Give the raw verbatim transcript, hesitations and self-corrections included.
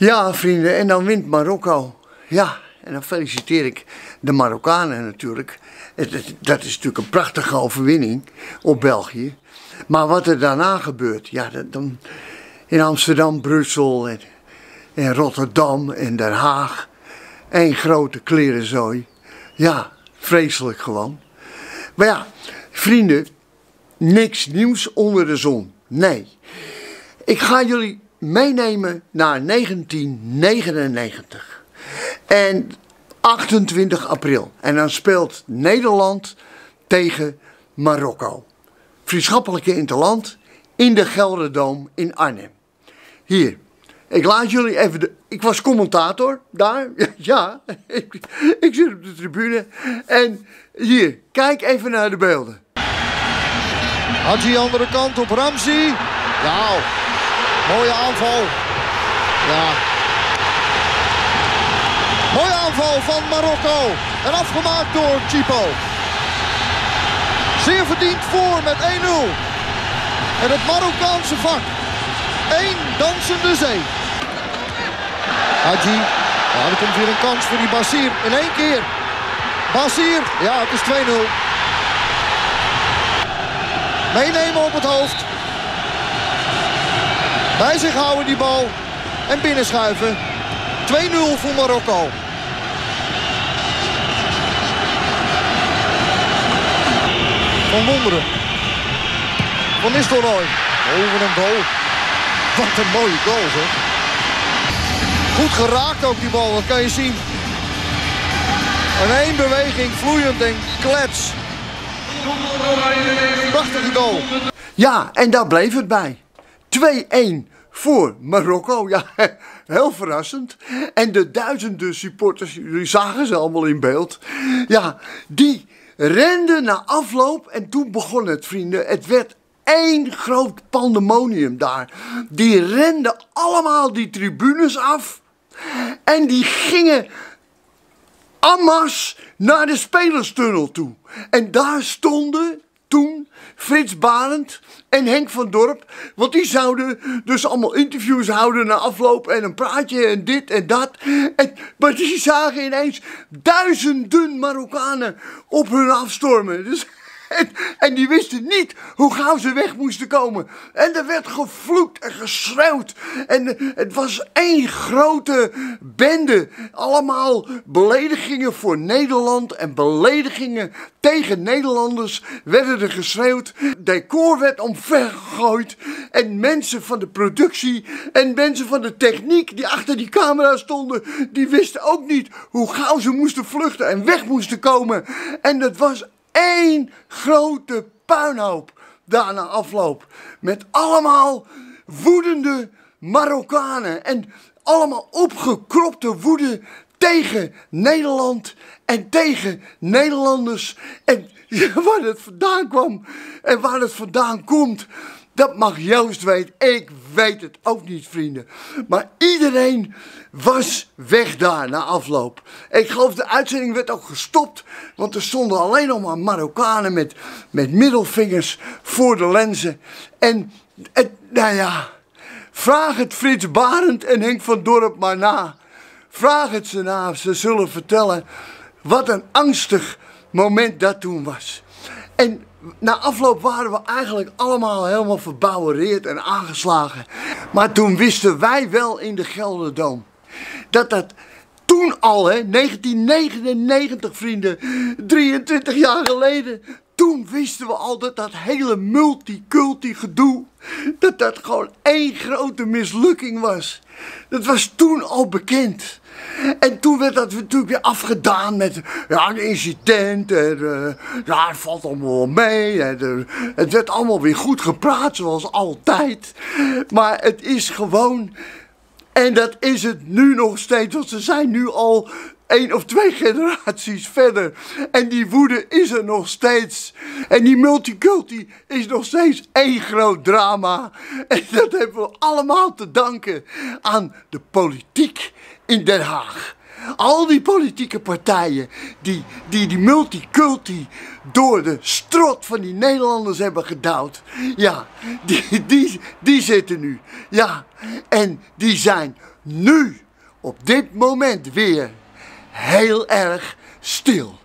Ja, vrienden, en dan wint Marokko. Ja, en dan feliciteer ik de Marokkanen natuurlijk. Het, het, dat is natuurlijk een prachtige overwinning op België. Maar wat er daarna gebeurt, ja, dat, dan in Amsterdam, Brussel en, en Rotterdam en Den Haag. Eén grote klerenzooi. Ja, vreselijk gewoon. Maar ja, vrienden, niks nieuws onder de zon. Nee. Ik ga jullie meenemen naar negentien negenennegentig. En achtentwintig april. En dan speelt Nederland tegen Marokko. Vriendschappelijke interland in de Gelderdoom in Arnhem. Hier. Ik laat jullie even... De, ik was commentator daar. Ja, ik, ik zit op de tribune. En hier, kijk even naar de beelden. Hadji, andere kant op Ramzi. Nou, mooie aanval. Ja. Mooie aanval van Marokko. En afgemaakt door Chipo. Zeer verdiend voor met één nul. En het Marokkaanse vak. Eén dansende zee. Hadji, ja, er komt weer een kans voor die Bassir. In één keer. Bassir, ja, het is twee nul. Meenemen op het hoofd. Bij zich houden die bal. En binnenschuiven. twee nul voor Marokko. Van Wonderen. Van Nistelrooy. Over een goal. Wat een mooie goal, zeg. Goed geraakt ook die bal, dat kan je zien. In één beweging, vloeiend en klets. Prachtige goal. Ja, en daar bleef het bij. twee één voor Marokko. Ja, heel verrassend. En de duizenden supporters, jullie zagen ze allemaal in beeld. Ja, die renden na afloop en toen begon het, vrienden. Het werd één groot pandemonium daar. Die renden allemaal die tribunes af. En die gingen en masse naar de spelerstunnel toe. En daar stonden toen Frits Barend en Henk van Dorp. Want die zouden dus allemaal interviews houden na afloop. En een praatje en dit en dat. En, maar die zagen ineens duizenden Marokkanen op hun afstormen. Dus... En, en die wisten niet hoe gauw ze weg moesten komen. En er werd gevloekt en geschreeuwd. En het was één grote bende. Allemaal beledigingen voor Nederland en beledigingen tegen Nederlanders werden er geschreeuwd. Decor werd omvergegooid. En mensen van de productie en mensen van de techniek die achter die camera stonden, die wisten ook niet hoe gauw ze moesten vluchten en weg moesten komen. En dat was één grote puinhoop daarna afloop. Met allemaal woedende Marokkanen. En allemaal opgekropte woede tegen Nederland en tegen Nederlanders. En waar het vandaan kwam en waar het vandaan komt, dat mag Joost weten. Ik weet het ook niet, vrienden. Maar iedereen was weg daar na afloop. Ik geloof de uitzending werd ook gestopt. Want er stonden alleen nog maar Marokkanen met, met middelvingers voor de lenzen. En, en nou ja, vraag het Frits Barend en Henk van Dorp maar na. Vraag het ze na. Ze zullen vertellen wat een angstig moment dat toen was. En na afloop waren we eigenlijk allemaal helemaal verbouwereerd en aangeslagen. Maar toen wisten wij wel in de Gelderdoom dat dat toen al, hè, negentien negenennegentig, vrienden, drieëntwintig jaar geleden, toen wisten we al dat dat hele multiculti gedoe, dat dat gewoon één grote mislukking was. Dat was toen al bekend. En toen werd dat natuurlijk weer afgedaan met, ja, een incident, en, uh, ja, het valt allemaal wel mee, en, uh, het werd allemaal weer goed gepraat, zoals altijd. Maar het is gewoon, en dat is het nu nog steeds, want ze zijn nu al één of twee generaties verder. En die woede is er nog steeds. En die multiculti is nog steeds één groot drama. En dat hebben we allemaal te danken aan de politiek in Den Haag. Al die politieke partijen die die, die multiculti door de strot van die Nederlanders hebben gedouwd. Ja, die, die, die zitten nu. Ja, en die zijn nu, op dit moment weer, heel erg stil.